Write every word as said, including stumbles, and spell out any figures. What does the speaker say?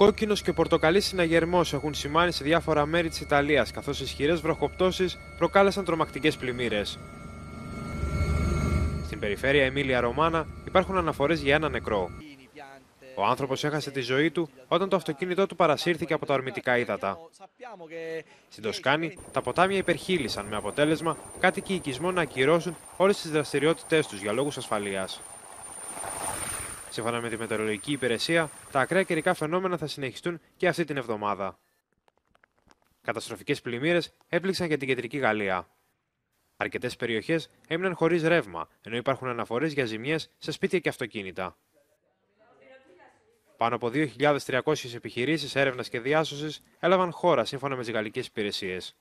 Κόκκινος και πορτοκαλί συναγερμός έχουν σημάνει σε διάφορα μέρη της Ιταλίας, καθώς ισχυρές βροχοπτώσεις προκάλεσαν τρομακτικές πλημμύρες. Στην περιφέρεια Εμίλια Ρωμάνα υπάρχουν αναφορές για ένα νεκρό. Ο άνθρωπος έχασε τη ζωή του όταν το αυτοκίνητό του παρασύρθηκε από τα ορμητικά ύδατα. Στην Τοσκάνη, τα ποτάμια υπερχείλησαν με αποτέλεσμα κάτοικοι οικισμών να ακυρώσουν όλες τις δραστηριότητές τους για λόγους ασφαλείας. Σύμφωνα με τη μετεωρολογική υπηρεσία, τα ακραία καιρικά φαινόμενα θα συνεχιστούν και αυτή την εβδομάδα. Καταστροφικές πλημμύρες έπληξαν και την κεντρική Γαλλία. Αρκετές περιοχές έμειναν χωρίς ρεύμα, ενώ υπάρχουν αναφορές για ζημιές σε σπίτια και αυτοκίνητα. Πάνω από δύο χιλιάδες τριακόσιες επιχειρήσεις έρευνας και διάσωσης έλαβαν χώρα σύμφωνα με τις γαλλικές υπηρεσίες.